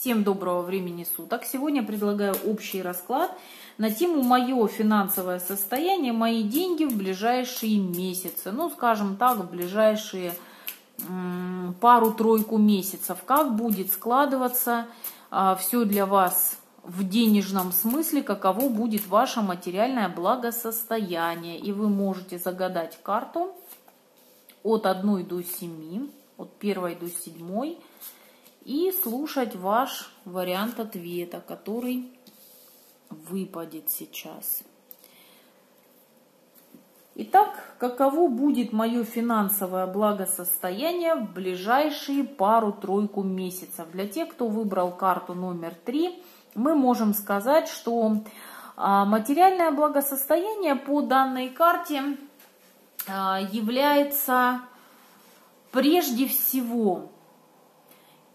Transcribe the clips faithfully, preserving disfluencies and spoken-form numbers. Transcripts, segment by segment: Всем доброго времени суток. Сегодня предлагаю общий расклад на тему «Мое финансовое состояние, мои деньги в ближайшие месяцы». Ну, скажем так, в ближайшие пару-тройку месяцев. Как будет складываться а, все для вас в денежном смысле, каково будет ваше материальное благосостояние. И вы можете загадать карту от одного до семи, от первого до седьмого. И слушать ваш вариант ответа, который выпадет сейчас. Итак, каково будет мое финансовое благосостояние в ближайшие пару-тройку месяцев? Для тех, кто выбрал карту номер три, мы можем сказать, что материальное благосостояние по данной карте является прежде всего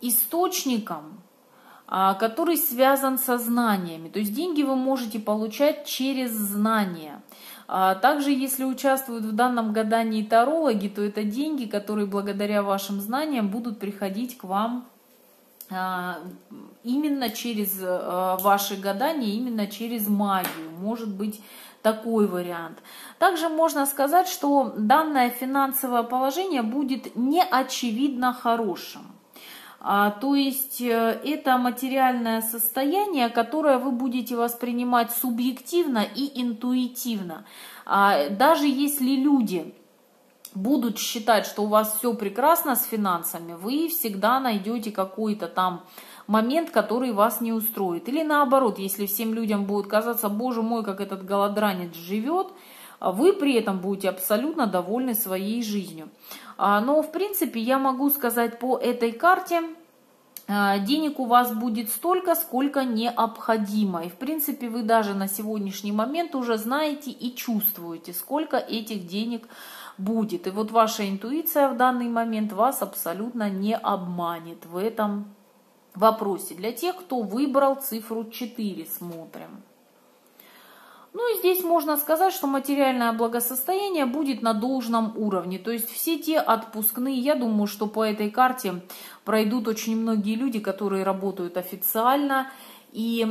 источником, который связан со знаниями. То есть деньги вы можете получать через знания. Также, если участвуют в данном гадании тарологи, то это деньги, которые благодаря вашим знаниям будут приходить к вам именно через ваши гадания, именно через магию. Может быть, такой вариант. Также можно сказать, что данное финансовое положение будет неочевидно хорошим. То есть это материальное состояние, которое вы будете воспринимать субъективно и интуитивно. Даже если люди будут считать, что у вас все прекрасно с финансами, вы всегда найдете какой-то там момент, который вас не устроит. Или наоборот, если всем людям будет казаться, боже мой, как этот голодранец живет, вы при этом будете абсолютно довольны своей жизнью. Но, в принципе, я могу сказать по этой карте, денег у вас будет столько, сколько необходимо. И, в принципе, вы даже на сегодняшний момент уже знаете и чувствуете, сколько этих денег будет. И вот ваша интуиция в данный момент вас абсолютно не обманет в этом вопросе. Для тех, кто выбрал цифру четыре, смотрим. Ну и здесь можно сказать, что материальное благосостояние будет на должном уровне. То есть все те отпускные, я думаю, что по этой карте пройдут очень многие люди, которые работают официально. И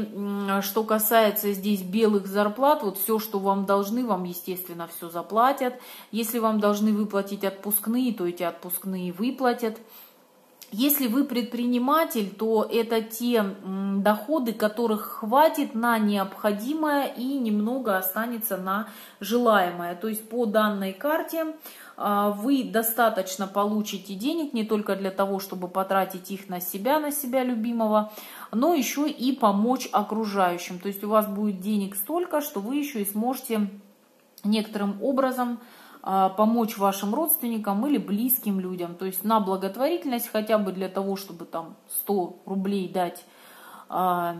что касается здесь белых зарплат, вот все, что вам должны, вам, естественно, все заплатят. Если вам должны выплатить отпускные, то эти отпускные выплатят. Если вы предприниматель, то это те доходы, которых хватит на необходимое и немного останется на желаемое. То есть по данной карте вы достаточно получите денег не только для того, чтобы потратить их на себя, на себя любимого, но еще и помочь окружающим. То есть у вас будет денег столько, что вы еще и сможете некоторым образом помочь вашим родственникам или близким людям. То есть на благотворительность хотя бы для того, чтобы там сто рублей дать, я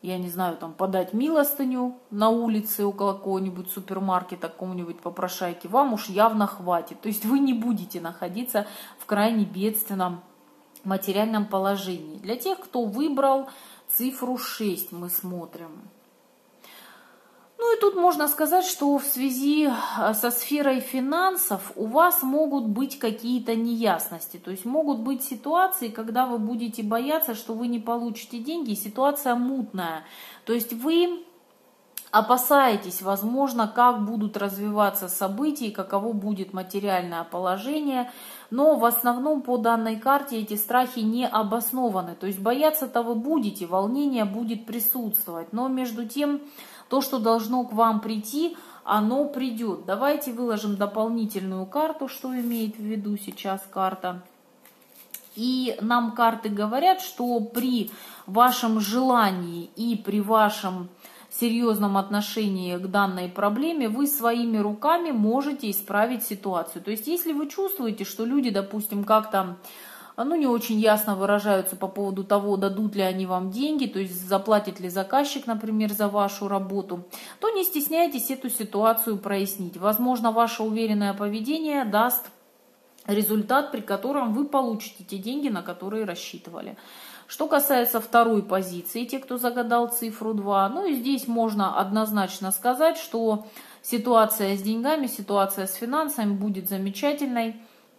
не знаю, там подать милостыню на улице около какого-нибудь супермаркета, какого-нибудь попрошайки, вам уж явно хватит. То есть вы не будете находиться в крайне бедственном материальном положении. Для тех, кто выбрал цифру шесть, мы смотрим. Ну и тут можно сказать, что в связи со сферой финансов у вас могут быть какие-то неясности. То есть могут быть ситуации, когда вы будете бояться, что вы не получите деньги, ситуация мутная. То есть вы опасаетесь, возможно, как будут развиваться события, каково будет материальное положение. Но в основном по данной карте эти страхи не обоснованы. То есть бояться-то вы будете, волнение будет присутствовать. Но между тем, то, что должно к вам прийти, оно придет. Давайте выложим дополнительную карту, что имеет в виду сейчас карта. И нам карты говорят, что при вашем желании и при вашем серьезном отношении к данной проблеме вы своими руками можете исправить ситуацию. То есть если вы чувствуете, что люди, допустим, как-то ну, не очень ясно выражаются по поводу того, дадут ли они вам деньги, то есть заплатит ли заказчик, например, за вашу работу, то не стесняйтесь эту ситуацию прояснить. Возможно, ваше уверенное поведение даст результат, при котором вы получите те деньги, на которые рассчитывали. Что касается второй позиции, те, кто загадал цифру два, ну и здесь можно однозначно сказать, что ситуация с деньгами, ситуация с финансами будет замечательной,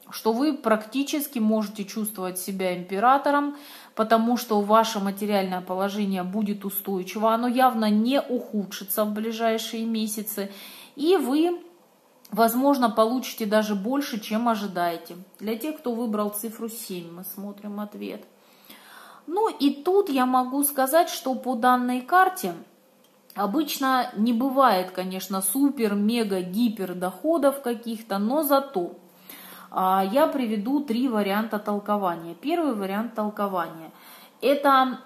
что вы практически можете чувствовать себя императором, потому что ваше материальное положение будет устойчиво, оно явно не ухудшится в ближайшие месяцы, и вы, возможно, получите даже больше, чем ожидаете. Для тех, кто выбрал цифру семь, мы смотрим ответ. Ну и тут я могу сказать, что по данной карте обычно не бывает, конечно, супер, мега, гипер доходов каких-то, но зато я приведу три варианта толкования. Первый вариант толкования – это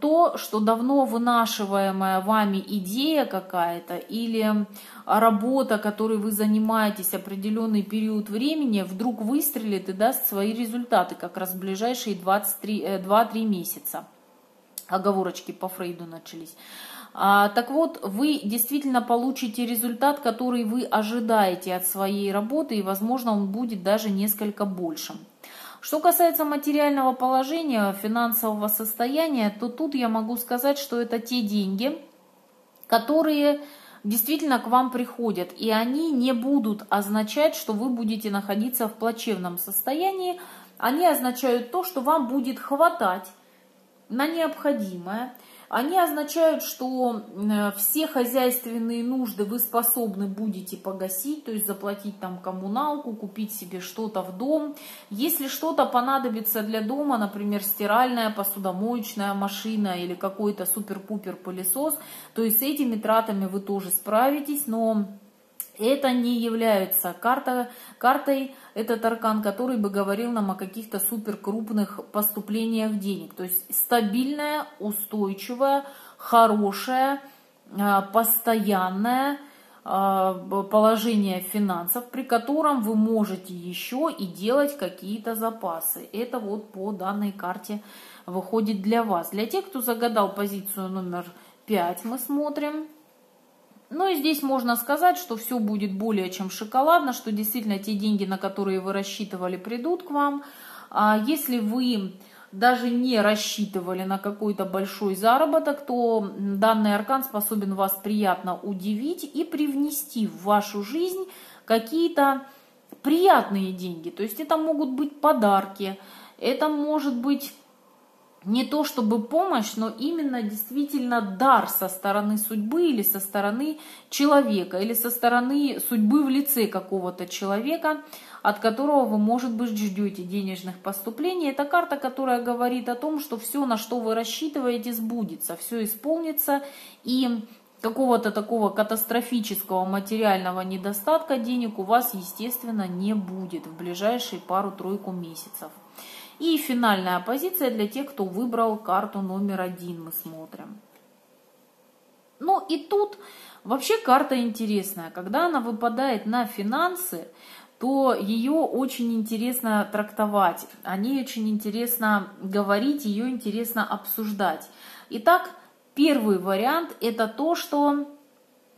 то, что давно вынашиваемая вами идея какая-то или работа, которой вы занимаетесь определенный период времени, вдруг выстрелит и даст свои результаты как раз в ближайшие два-три месяца. Оговорочки по Фрейду начались. Так вот, вы действительно получите результат, который вы ожидаете от своей работы, и, возможно, он будет даже несколько большим. Что касается материального положения, финансового состояния, то тут я могу сказать, что это те деньги, которые действительно к вам приходят, и они не будут означать, что вы будете находиться в плачевном состоянии, они означают то, что вам будет хватать на необходимое. Они означают, что все хозяйственные нужды вы способны будете погасить, то есть заплатить там коммуналку, купить себе что-то в дом. Если что-то понадобится для дома, например, стиральная, посудомоечная машина или какой-то супер-пупер пылесос, то есть с этими тратами вы тоже справитесь, но это не является карта, картой, этот аркан, который бы говорил нам о каких-то суперкрупных поступлениях денег. То есть стабильная, устойчивая, хорошая, постоянная положение финансов, при котором вы можете еще и делать какие-то запасы. Это вот по данной карте выходит для вас. Для тех, кто загадал позицию номер пять, мы смотрим. Ну и здесь можно сказать, что все будет более чем шоколадно, что действительно те деньги, на которые вы рассчитывали, придут к вам. А если вы даже не рассчитывали на какой-то большой заработок, то данный аркан способен вас приятно удивить и привнести в вашу жизнь какие-то приятные деньги. То есть это могут быть подарки, это может быть не то чтобы помощь, но именно действительно дар со стороны судьбы или со стороны человека, или со стороны судьбы в лице какого-то человека, от которого вы, может быть, ждете денежных поступлений. Это карта, которая говорит о том, что все, на что вы рассчитываете, сбудется, все исполнится, и какого-то такого катастрофического материального недостатка денег у вас, естественно, не будет в ближайшие пару-тройку месяцев. И финальная позиция для тех, кто выбрал карту номер один, мы смотрим. Ну и тут вообще карта интересная. Когда она выпадает на финансы, то ее очень интересно трактовать, о ней очень интересно говорить, ее интересно обсуждать. Итак, первый вариант – это то, что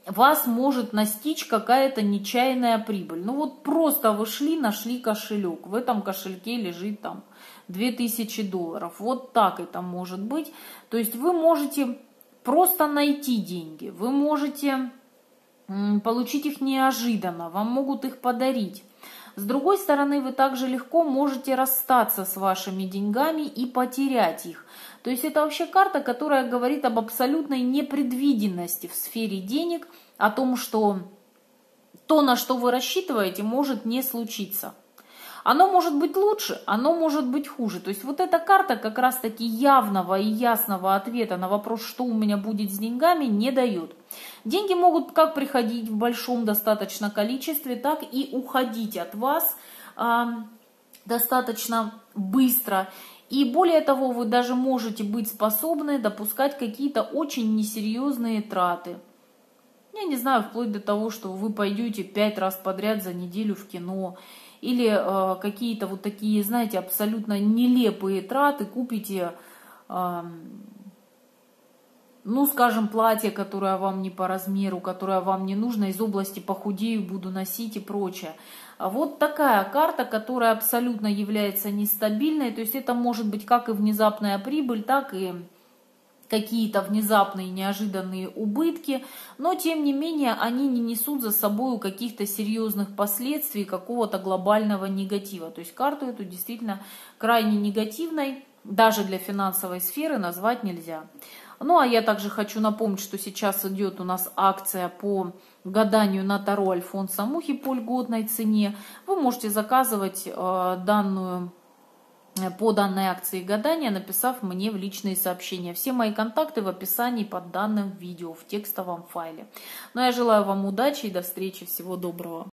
вас может настичь какая-то нечаянная прибыль. Ну вот просто вы шли, нашли кошелек. В этом кошельке лежит там две тысячи долларов. Вот так это может быть. То есть вы можете просто найти деньги. Вы можете получить их неожиданно. Вам могут их подарить. С другой стороны, вы также легко можете расстаться с вашими деньгами и потерять их. То есть это вообще карта, которая говорит об абсолютной непредвиденности в сфере денег, о том, что то, на что вы рассчитываете, может не случиться. Оно может быть лучше, оно может быть хуже. То есть вот эта карта как раз-таки явного и ясного ответа на вопрос, что у меня будет с деньгами, не дает. Деньги могут как приходить в большом достаточно количестве, так и уходить от вас э, достаточно быстро. И более того, вы даже можете быть способны допускать какие-то очень несерьезные траты. Я не знаю, вплоть до того, что вы пойдете пять раз подряд за неделю в кино. Или э, какие-то вот такие, знаете, абсолютно нелепые траты. Купите, э, ну, скажем, платье, которое вам не по размеру, которое вам не нужно, из области «похудею, буду носить» и прочее. Вот такая карта, которая абсолютно является нестабильной. То есть это может быть как и внезапная прибыль, так и какие-то внезапные неожиданные убытки, но тем не менее они не несут за собой каких-то серьезных последствий, какого-то глобального негатива. То есть карту эту действительно крайне негативной даже для финансовой сферы назвать нельзя. Ну а я также хочу напомнить, что сейчас идет у нас акция по гаданию на Таро Альфонса Мухи по льготной цене. Вы можете заказывать данную, по данной акции гадания, написав мне в личные сообщения. Все мои контакты в описании под данным видео в текстовом файле. Ну а я желаю вам удачи и до встречи. Всего доброго.